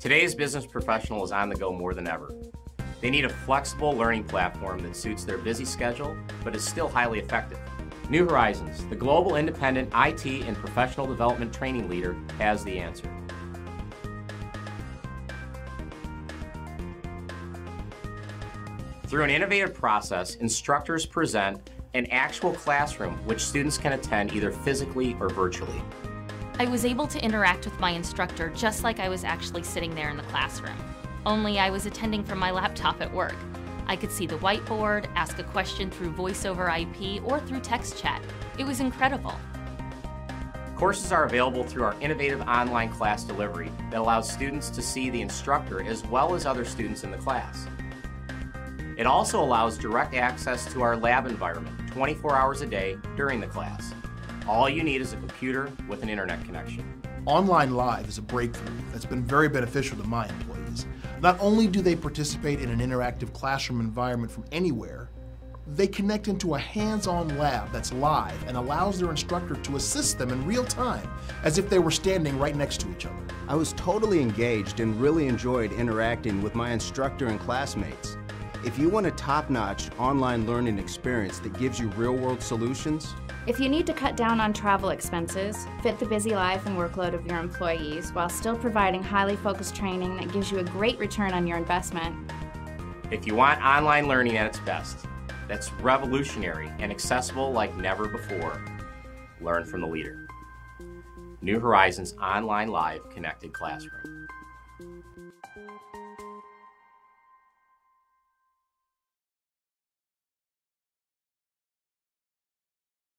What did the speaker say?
Today's business professional is on the go more than ever. They need a flexible learning platform that suits their busy schedule, but is still highly effective. New Horizons, the global independent IT and professional development training leader, has the answer. Through an innovative process, instructors present an actual classroom which students can attend either physically or virtually. I was able to interact with my instructor just like I was actually sitting there in the classroom. Only I was attending from my laptop at work. I could see the whiteboard, ask a question through voice over IP or through text chat. It was incredible. Courses are available through our innovative online class delivery that allows students to see the instructor as well as other students in the class. It also allows direct access to our lab environment 24 hours a day during the class. All you need is a computer with an internet connection. Online Live is a breakthrough that's been very beneficial to my employees. Not only do they participate in an interactive classroom environment from anywhere, they connect into a hands-on lab that's live and allows their instructor to assist them in real time, as if they were standing right next to each other. I was totally engaged and really enjoyed interacting with my instructor and classmates. If you want a top-notch online learning experience that gives you real-world solutions, if you need to cut down on travel expenses, fit the busy life and workload of your employees while still providing highly focused training that gives you a great return on your investment. If you want online learning at its best, that's revolutionary and accessible like never before, learn from the leader. New Horizons Online Live Connected Classroom.